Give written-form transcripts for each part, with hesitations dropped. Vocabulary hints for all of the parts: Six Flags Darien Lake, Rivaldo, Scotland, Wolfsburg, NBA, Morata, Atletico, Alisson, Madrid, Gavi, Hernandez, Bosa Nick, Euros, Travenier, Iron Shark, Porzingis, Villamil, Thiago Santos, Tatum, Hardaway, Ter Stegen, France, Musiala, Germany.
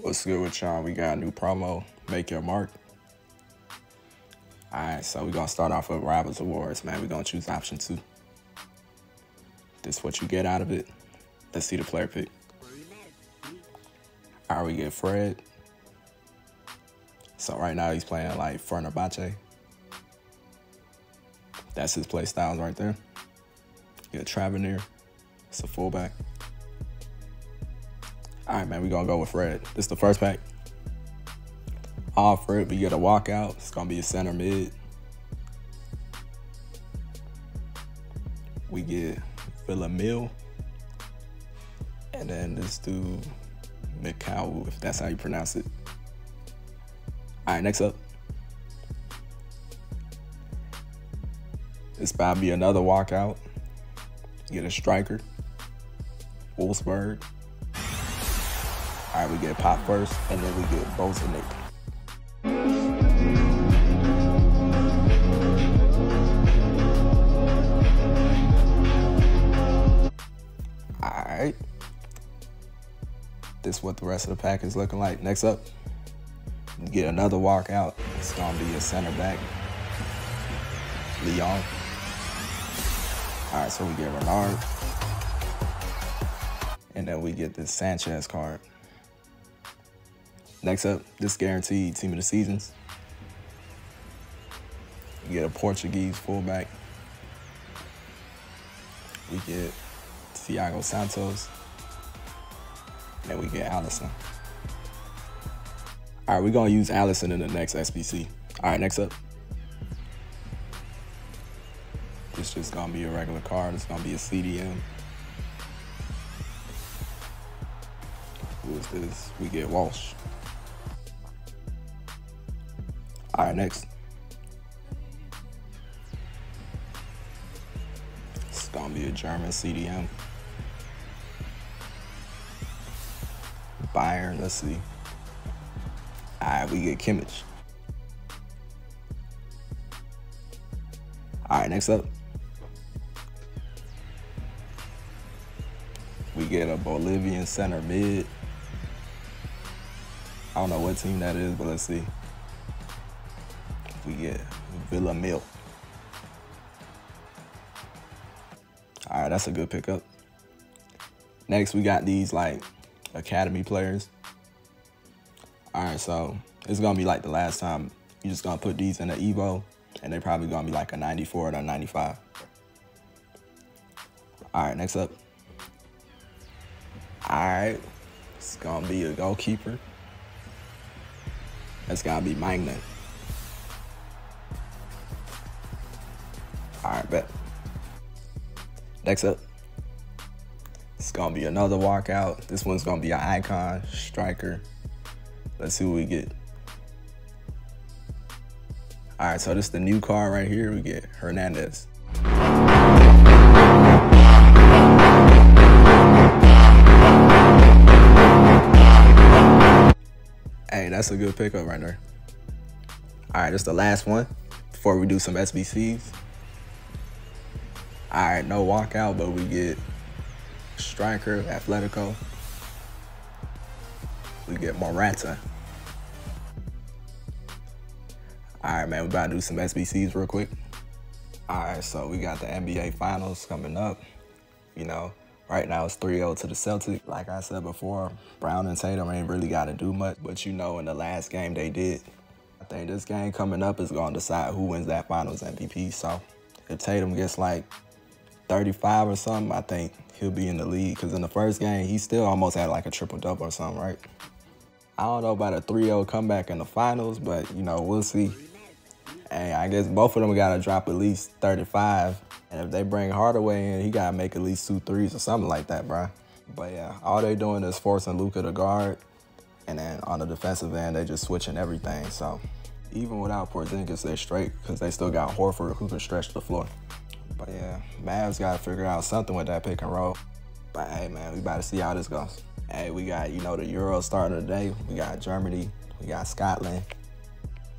What's good with y'all? We got a new promo, Make Your Mark. Alright, so we're going to start off with Rivals Awards, man. We're going to choose option 2. This is what you get out of it. Let's see the player pick. Alright, we get Fred. So right now he's playing like Fernabache. That's his play styles right there. You get Travenier. It's a fullback. All right, man, we're going to go with Fred. This is the first pack. All Fred, we get a walkout. It's going to be a center mid. We get Villamil. And then this dude, Mikhail, if that's how you pronounce it. All right, next up. It's about to be another walkout. Get a striker. Wolfsburg. All right, we get Pop first, and then we get Bosa Nick. All right. This is what the rest of the pack is looking like. Next up, we get another walkout. It's going to be a center back. Leon. All right, so we get Renard. And then we get this Sanchez card. Next up, this guaranteed team of the seasons. We get a Portuguese fullback. We get Thiago Santos. And then we get Alisson. All right, we're going to use Alisson in the next SBC. All right, next up. This just going to be a regular card. It's going to be a CDM. Who is this? We get Walsh. All right, next. It's going to be a German CDM. Bayern, let's see. All right, we get Kimmich. All right, next up. We get a Bolivian center mid. I don't know what team that is, but let's see. We get Villamil. All right, that's a good pickup. Next, we got these like academy players. All right, so it's gonna be like the last time. You're just gonna put these in the Evo, and they're probably gonna be like a 94 and a 95. All right, next up. All right, it's gonna be a goalkeeper. That's gotta be Magnet. All right, bet. Next up, it's gonna be another walkout. This one's gonna be an icon striker. Let's see what we get. All right, so this is the new card right here. We get Hernandez. Hey, that's a good pickup right there. All right, this is the last one before we do some SBCs. All right, no walkout, but we get striker, Atletico. We get Morata. All right, man, we're about to do some SBCs real quick. All right, so we got the NBA Finals coming up. You know, right now it's 3-0 to the Celtics. Like I said before, Brown and Tatum ain't really got to do much, but you know, in the last game they did. I think this game coming up is going to decide who wins that Finals MVP, so if Tatum gets like 35 or something, I think he'll be in the lead. Because in the first game, he still almost had like a triple-double or something, right? I don't know about a 3-0 comeback in the finals, but, you know, we'll see. Hey, I guess both of them got to drop at least 35. And if they bring Hardaway in, he got to make at least 2 threes or something like that, bro. But, yeah, all they doing is forcing Luka to guard. And then on the defensive end, they just switching everything, so... Even without Porzingis, they're straight because they still got Horford who can stretch the floor. But yeah, Mavs got to figure out something with that pick and roll. But hey, man, we about to see how this goes. Hey, we got, you know, the Euros starting today. We got Germany. We got Scotland.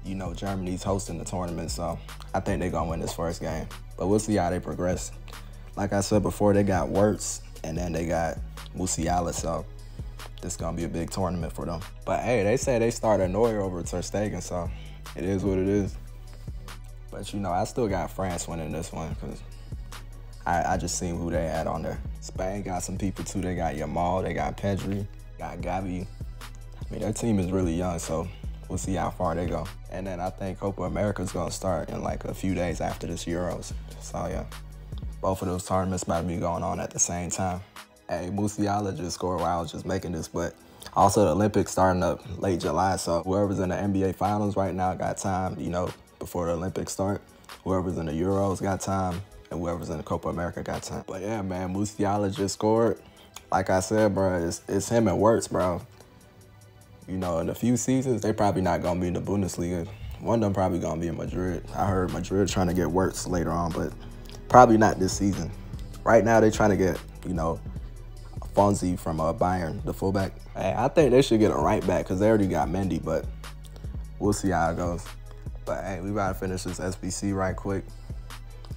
You know, Germany's hosting the tournament, so I think they're going to win this first game. But we'll see how they progress. Like I said before, they got Wirtz, and then they got Musiala, so this is going to be a big tournament for them. But hey, they say they started Neuer over Ter Stegen, so it is what it is. But you know, I still got France winning this one because I just seen who they had on there. Spain got some people too. They got Yamal, they got Pedri, got Gavi. I mean, their team is really young, so we'll see how far they go. And then I think Copa America's going to start in like a few days after this Euros. So yeah, both of those tournaments about to be going on at the same time. Hey, Musiala just scored while I was just making this, but also the Olympics starting up late July. So whoever's in the NBA Finals right now got time, you know, before the Olympics start. Whoever's in the Euros got time, and whoever's in the Copa America got time. But yeah, man, Musiala just scored. Like I said, bro, it's him and Wirtz, bro. You know, in a few seasons, they probably not going to be in the Bundesliga. One of them probably going to be in Madrid. I heard Madrid trying to get Wirtz later on, but probably not this season. Right now, they're trying to get, you know, Fonzie from Bayern, the fullback. Hey, I think they should get a right back because they already got Mendy, but we'll see how it goes. But hey, we about to finish this SBC right quick.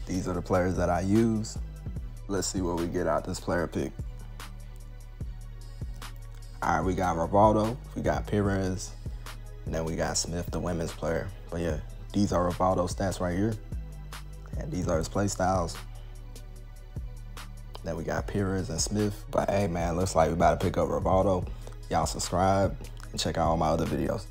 These are the players that I use. Let's see what we get out this player pick. All right, we got Rivaldo, we got Perez, and then we got Smith, the women's player. But yeah, these are Rivaldo's stats right here. And these are his play styles. Then we got Perez and Smith. But hey, man, looks like we about to pick up Rivaldo. Y'all subscribe and check out all my other videos.